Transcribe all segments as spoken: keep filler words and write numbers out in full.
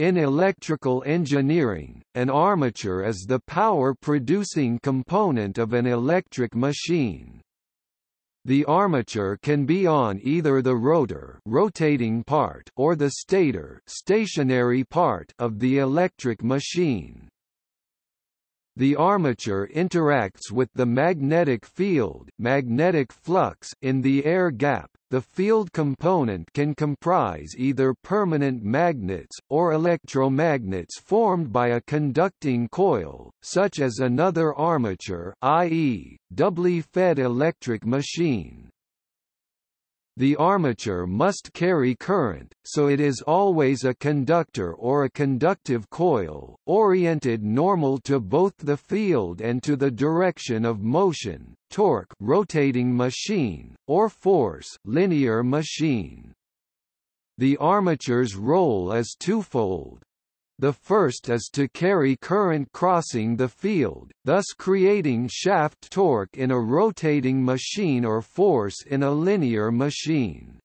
In electrical engineering, an armature is the power-producing component of an electric machine. The armature can be on either the rotor rotating part or the stator stationary part of the electric machine. The armature interacts with the magnetic field magnetic flux in the air gap. The field component can comprise either permanent magnets, or electromagnets formed by a conducting coil, such as another armature, that is, doubly fed electric machine. The armature must carry current, so it is always a conductor or a conductive coil, oriented normal to both the field and to the direction of motion, torque, rotating machine, or force, linear machine. The armature's role is twofold. The first is to carry current crossing the field, thus creating shaft torque in a rotating machine or force in a linear machine.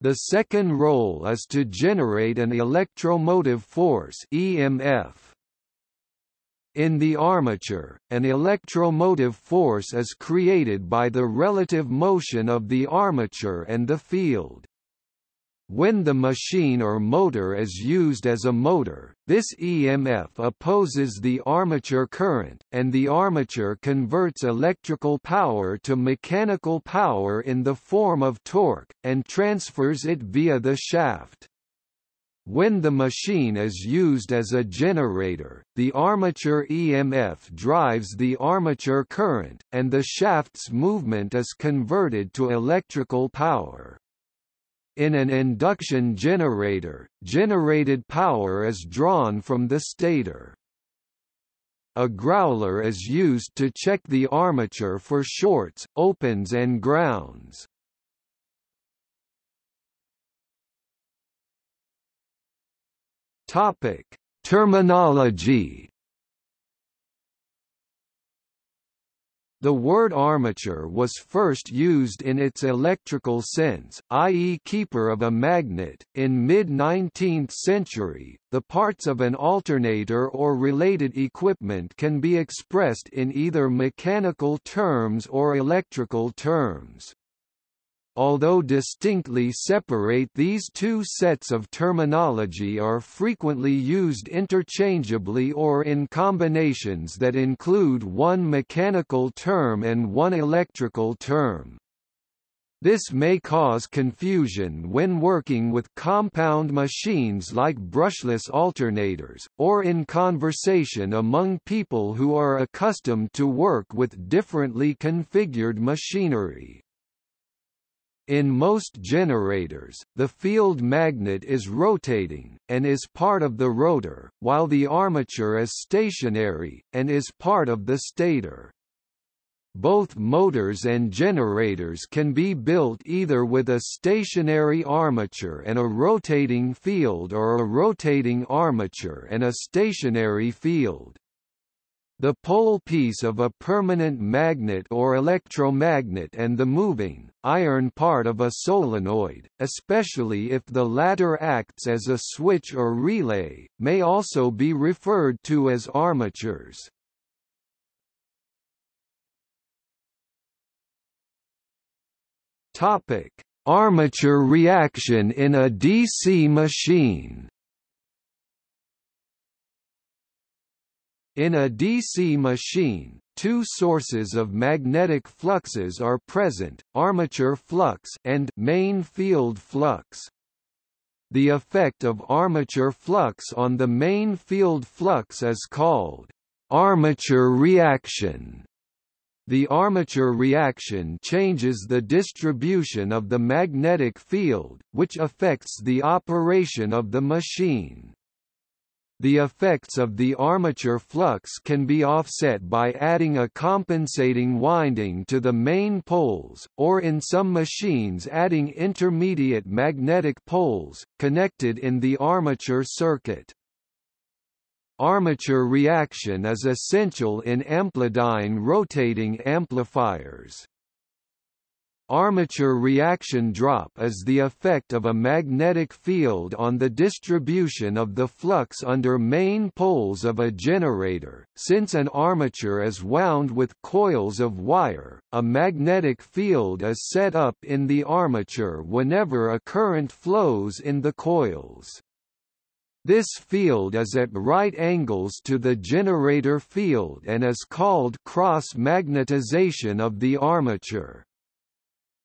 The second role is to generate an electromotive force (E M F). In the armature, an electromotive force is created by the relative motion of the armature and the field. When the machine or motor is used as a motor, this E M F opposes the armature current, and the armature converts electrical power to mechanical power in the form of torque, and transfers it via the shaft. When the machine is used as a generator, the armature E M F drives the armature current, and the shaft's movement is converted to electrical power. In an induction generator, generated power is drawn from the stator. A growler is used to check the armature for shorts, opens and grounds. Topic: Terminology. The word armature was first used in its electrical sense, that is, keeper of a magnet, in mid-nineteenth century. The parts of an alternator or related equipment can be expressed in either mechanical terms or electrical terms. Although distinctly separate, these two sets of terminology are frequently used interchangeably or in combinations that include one mechanical term and one electrical term. This may cause confusion when working with compound machines like brushless alternators, or in conversation among people who are accustomed to work with differently configured machinery. In most generators, the field magnet is rotating, and is part of the rotor, while the armature is stationary, and is part of the stator. Both motors and generators can be built either with a stationary armature and a rotating field or a rotating armature and a stationary field. The pole piece of a permanent magnet or electromagnet and the moving, iron part of a solenoid, especially if the latter acts as a switch or relay, may also be referred to as armatures. Topic: Armature reaction in a D C machine. In a D C machine, two sources of magnetic fluxes are present, armature flux and main field flux. The effect of armature flux on the main field flux is called armature reaction. The armature reaction changes the distribution of the magnetic field, which affects the operation of the machine. The effects of the armature flux can be offset by adding a compensating winding to the main poles, or in some machines adding intermediate magnetic poles, connected in the armature circuit. Armature reaction is essential in amplidyne rotating amplifiers. Armature reaction drop is the effect of a magnetic field on the distribution of the flux under main poles of a generator. Since an armature is wound with coils of wire, a magnetic field is set up in the armature whenever a current flows in the coils. This field is at right angles to the generator field and is called cross-magnetization of the armature.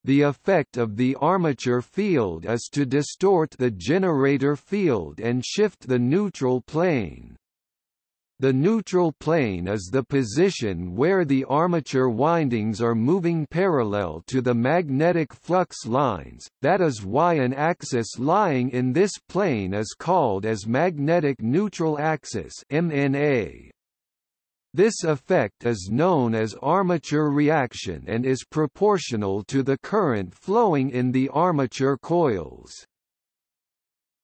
The effect of the armature field is to distort the generator field and shift the neutral plane. The neutral plane is the position where the armature windings are moving parallel to the magnetic flux lines, that is why an axis lying in this plane is called as magnetic neutral axis (M N A). This effect is known as armature reaction and is proportional to the current flowing in the armature coils.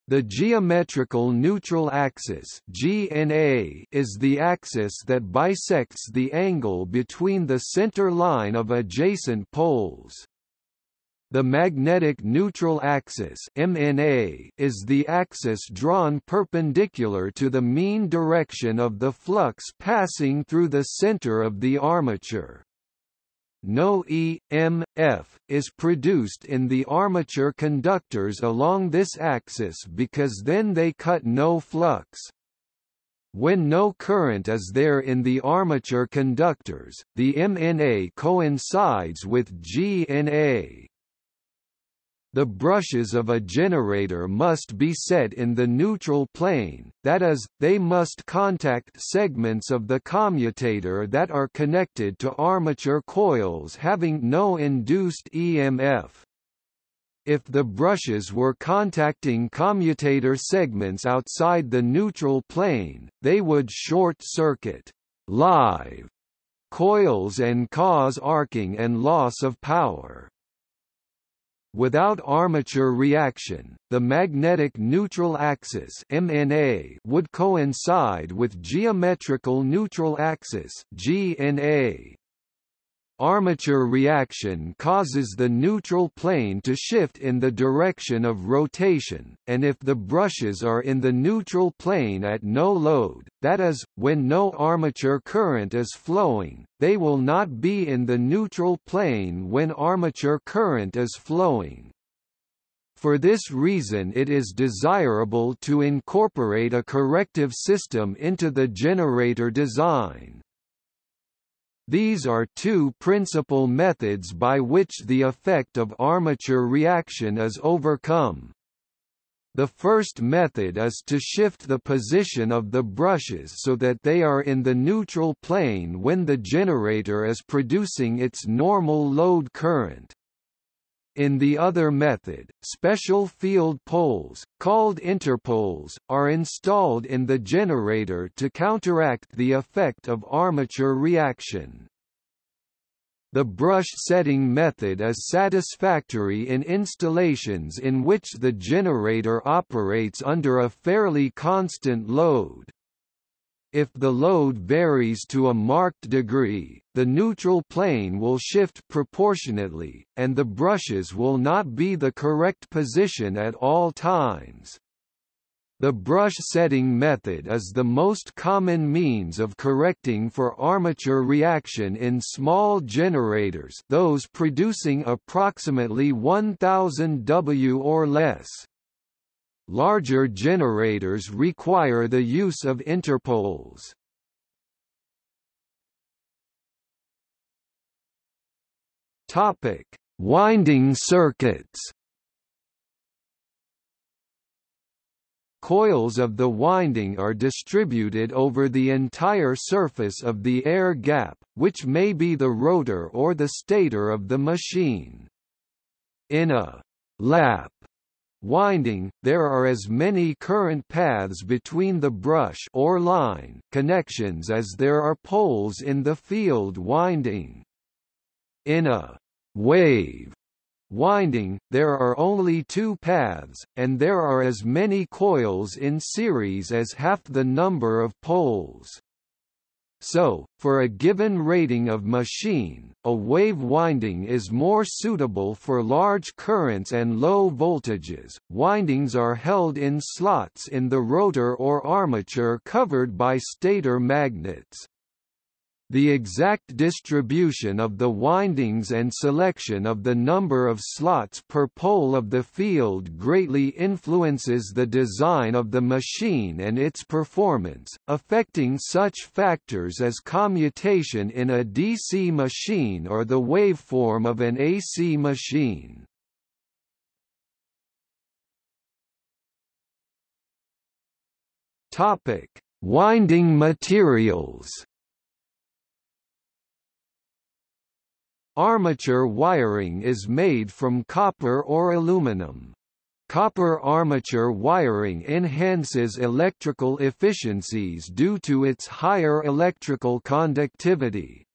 The geometrical neutral axis (G N A) is the axis that bisects the angle between the center line of adjacent poles. The magnetic neutral axis (M N A) is the axis drawn perpendicular to the mean direction of the flux passing through the center of the armature. No E M F is produced in the armature conductors along this axis because then they cut no flux. When no current is there in the armature conductors, the M N A coincides with G N A. The brushes of a generator must be set in the neutral plane, that is, they must contact segments of the commutator that are connected to armature coils having no induced E M F. If the brushes were contacting commutator segments outside the neutral plane, they would short-circuit live coils and cause arcing and loss of power. Without armature reaction, the magnetic neutral axis (M N A) would coincide with geometrical neutral axis (G N A). Armature reaction causes the neutral plane to shift in the direction of rotation, and if the brushes are in the neutral plane at no load, that is, when no armature current is flowing, they will not be in the neutral plane when armature current is flowing. For this reason, it is desirable to incorporate a corrective system into the generator design. These are two principal methods by which the effect of armature reaction is overcome. The first method is to shift the position of the brushes so that they are in the neutral plane when the generator is producing its normal load current. In the other method, special field poles, called interpoles, are installed in the generator to counteract the effect of armature reaction. The brush setting method is satisfactory in installations in which the generator operates under a fairly constant load. If the load varies to a marked degree, the neutral plane will shift proportionately, and the brushes will not be the correct position at all times. The brush setting method is the most common means of correcting for armature reaction in small generators, those producing approximately one thousand watts or less. Larger generators require the use of interpoles. Topic: Winding circuits. Coils of the winding are distributed over the entire surface of the air gap, which may be the rotor or the stator of the machine. In a lap winding, there are as many current paths between the brush or line connections as there are poles in the field winding. In a wave winding, there are only two paths, and there are as many coils in series as half the number of poles. So, for a given rating of machine, a wave winding is more suitable for large currents and low voltages. Windings are held in slots in the rotor or armature covered by stator magnets. The exact distribution of the windings and selection of the number of slots per pole of the field greatly influences the design of the machine and its performance, affecting such factors as commutation in a D C machine or the waveform of an A C machine. Topic: Winding materials. Armature wiring is made from copper or aluminum. Copper armature wiring enhances electrical efficiencies due to its higher electrical conductivity.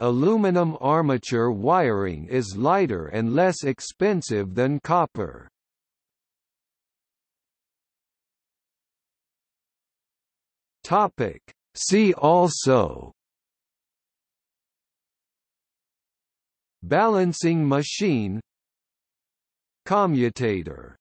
Aluminum armature wiring is lighter and less expensive than copper. Topic: See also: balancing machine, commutator.